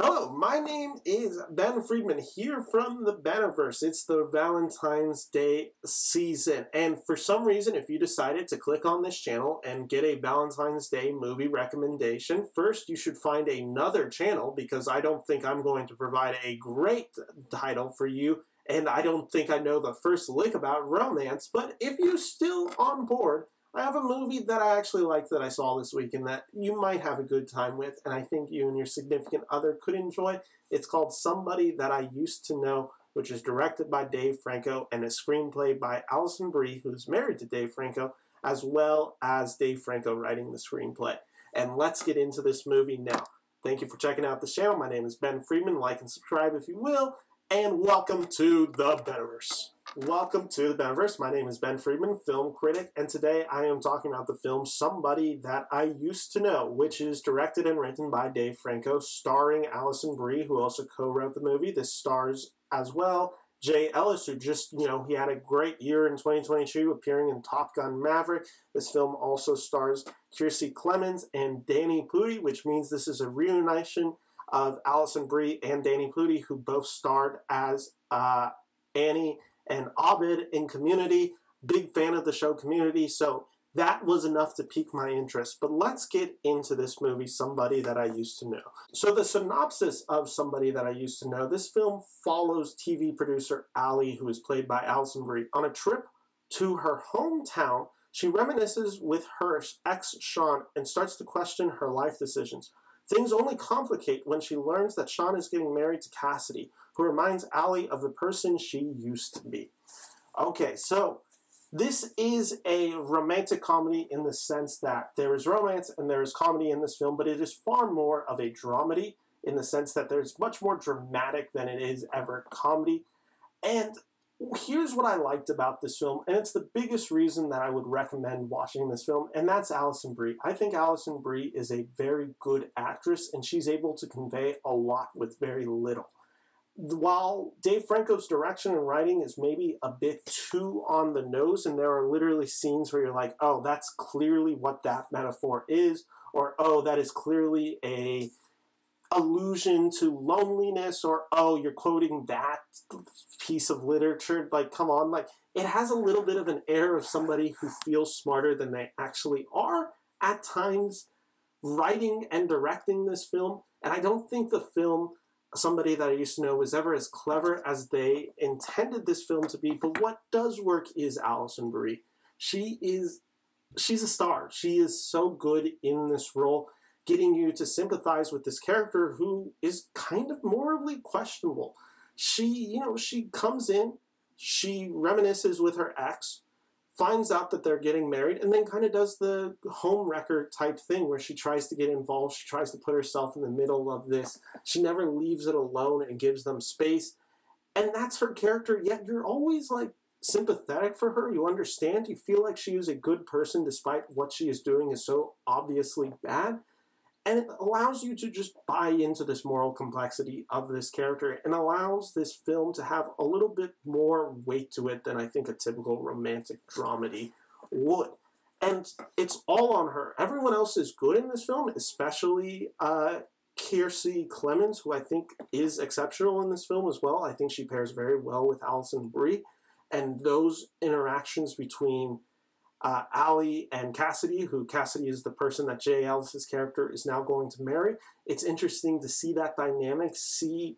Hello, my name is Ben Friedman here from the Beniverse. It's the Valentine's Day season, and for some reason, if you decided to click on this channel and get a Valentine's Day movie recommendation, first you should find another channel because I don't think I'm going to provide a great title for you, and I don't think I know the first lick about romance, but if you're still on board, I have a movie that I actually like that I saw this week and that you might have a good time with, and I think you and your significant other could enjoy. It's called Somebody That I Used To Know, which is directed by Dave Franco and a screenplay by Alison Brie, who's married to Dave Franco, as well as Dave Franco writing the screenplay. And let's get into this movie now. Thank you for checking out the channel. My name is Ben Friedman. Like and subscribe if you will, and welcome to the Beniverse. Welcome to the Beniverse. My name is Ben Friedman, film critic, and today I am talking about the film Somebody That I Used to Know, which is directed and written by Dave Franco, starring Alison Brie, who also co-wrote the movie. This stars as well Jay Ellis, who just, he had a great year in 2022, appearing in Top Gun Maverick. This film also stars Kiersey Clemons and Danny Pudi, which means this is a reunion of Alison Brie and Danny Pudi, who both starred as Annie and Abed in Community. Big fan of the show Community, so that was enough to pique my interest. But let's get into this movie, Somebody That I Used to Know. So the synopsis of Somebody That I Used to Know, this film follows TV producer Allie, who is played by Alison Brie, on a trip to her hometown. She reminisces with her ex, Sean, and starts to question her life decisions. Things only complicate when she learns that Sean is getting married to Cassidy, who reminds Allie of the person she used to be. Okay, so this is a romantic comedy in the sense that there is romance and there is comedy in this film, but it is far more of a dramedy in the sense that there's much more dramatic than it is ever comedy. And here's what I liked about this film, and it's the biggest reason that I would recommend watching this film, and that's Alison Brie. I think Alison Brie is a very good actress, and she's able to convey a lot with very little. While Dave Franco's direction and writing is maybe a bit too on the nose, and there are literally scenes where you're like, oh, that's clearly what that metaphor is, or oh, that is clearly a allusion to loneliness, or oh, you're quoting that piece of literature, like come on, like it has a little bit of an air of somebody who feels smarter than they actually are at times writing and directing this film. And I don't think the film Somebody That I Used to Know was ever as clever as they intended this film to be, but what does work is Alison Brie. She's a star. She is so good in this role, getting you to sympathize with this character who is kind of morally questionable. She comes in, she reminisces with her ex, finds out that they're getting married, and then kind of does the homewrecker type thing where she tries to get involved, she tries to put herself in the middle of this, she never leaves it alone and gives them space. And that's her character, yet you're always like sympathetic for her, you understand, you feel like she is a good person despite what she is doing is so obviously bad. And it allows you to just buy into this moral complexity of this character and allows this film to have a little bit more weight to it than I think a typical romantic dramedy would. And it's all on her. Everyone else is good in this film, especially Kiersey Clemons, who I think is exceptional in this film as well. I think she pairs very well with Alison Brie. And those interactions between Allie and Cassidy, who Cassidy is the person that Jay Ellis' character is now going to marry. It's interesting to see that dynamic, see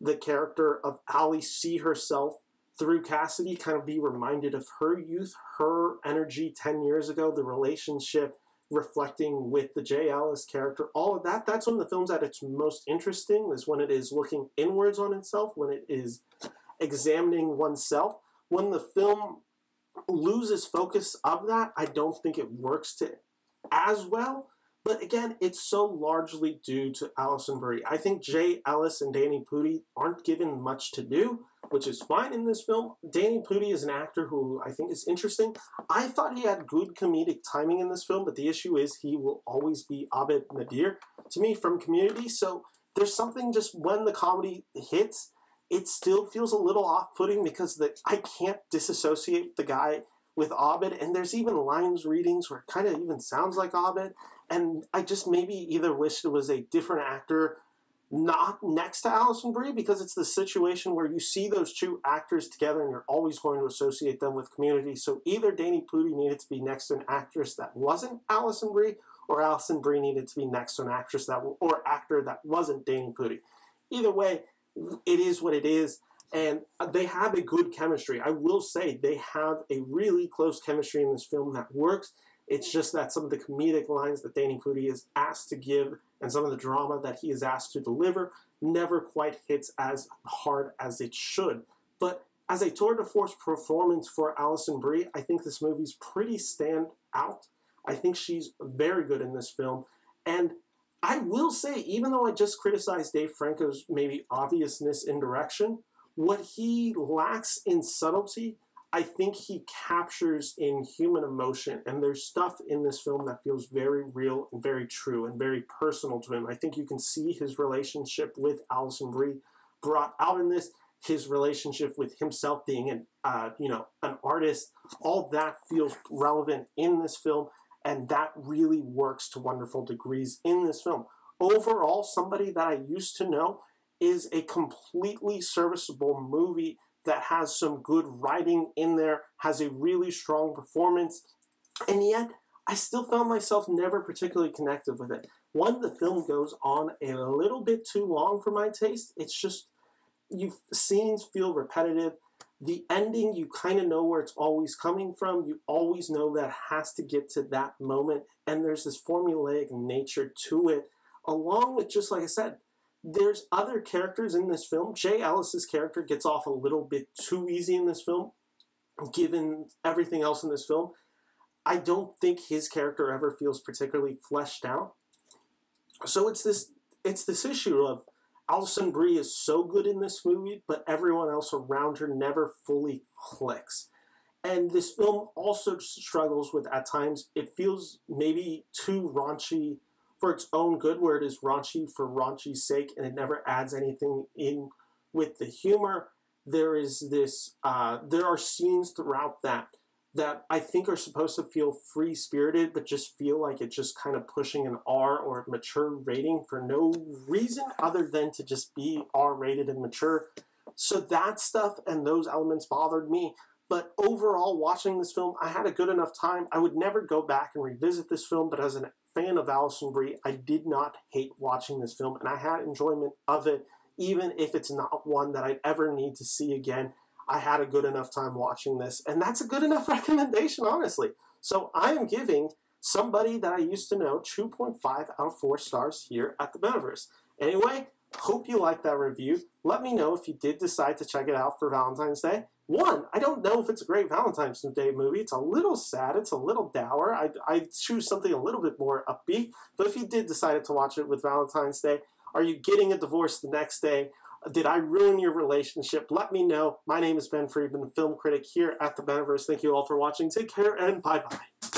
the character of Allie see herself through Cassidy, kind of be reminded of her youth, her energy 10 years ago, the relationship reflecting with the Jay Ellis character, all of that. That's when the film's at its most interesting, is when it is looking inwards on itself, when it is examining oneself. When the film loses focus of that, I don't think it works as well, but again, it's so largely due to Alison Brie. I think Jay Ellis and Danny Pudi aren't given much to do, which is fine in this film. Danny Pudi is an actor who I think is interesting. I thought he had good comedic timing in this film, but the issue is he will always be Abed Nadir to me from Community, so there's something just when the comedy hits, it still feels a little off-putting because I can't disassociate the guy with Abed, and there's even lines readings where it kind of even sounds like Abed, and I just maybe either wish it was a different actor not next to Alison Brie, because it's the situation where you see those two actors together and you're always going to associate them with Community. So either Danny Pudi needed to be next to an actress that wasn't Alison Brie, or Alison Brie needed to be next to an actress that or actor that wasn't Danny Pudi. Either way, it is what it is, and they have a good chemistry. I will say they have a really close chemistry in this film that works. It's just that some of the comedic lines that Danny Pudi is asked to give and some of the drama that he is asked to deliver never quite hits as hard as it should. But as a tour de force performance for Alison Brie, I think this movie's pretty stand out. I think she's very good in this film. And I will say, even though I just criticized Dave Franco's maybe obviousness in direction, what he lacks in subtlety, I think he captures in human emotion. And there's stuff in this film that feels very real and very true and very personal to him. I think you can see his relationship with Alison Brie brought out in this, his relationship with himself being an artist. All that feels relevant in this film. And that really works to wonderful degrees in this film. Overall, Somebody That I Used to Know is a completely serviceable movie that has some good writing in there, has a really strong performance, and yet I still found myself never particularly connected with it. One, the film goes on a little bit too long for my taste. It's just, scenes feel repetitive. The ending, you kind of know where it's always coming from. You always know that it has to get to that moment. And there's this formulaic nature to it. Along with, just like I said, there's other characters in this film. Jay Ellis' character gets off a little bit too easy in this film, given everything else in this film. I don't think his character ever feels particularly fleshed out. So it's this issue of, Alison Brie is so good in this movie, but everyone else around her never fully clicks. And this film also struggles with, at times, it feels maybe too raunchy for its own good, where it is raunchy for raunchy's sake, and it never adds anything in with the humor. There is this, there are scenes throughout that I think are supposed to feel free-spirited, but just feel like it's just kind of pushing an R or mature rating for no reason other than to just be R-rated and mature. So that stuff and those elements bothered me. But overall, watching this film, I had a good enough time. I would never go back and revisit this film, but as a fan of Alison Brie, I did not hate watching this film, and I had enjoyment of it, even if it's not one that I'd ever need to see again. I had a good enough time watching this, and that's a good enough recommendation, honestly. So I am giving Somebody That I Used to Know 2.5 out of 4 stars here at the Beniverse. Anyway, hope you liked that review. Let me know if you did decide to check it out for Valentine's Day. One, I don't know if it's a great Valentine's Day movie. It's a little sad. It's a little dour. I choose something a little bit more upbeat. But if you did decide to watch it with Valentine's Day, are you getting a divorce the next day? Did I ruin your relationship? Let me know. My name is Ben Friedman, film critic here at the Beniverse. Thank you all for watching. Take care and bye-bye.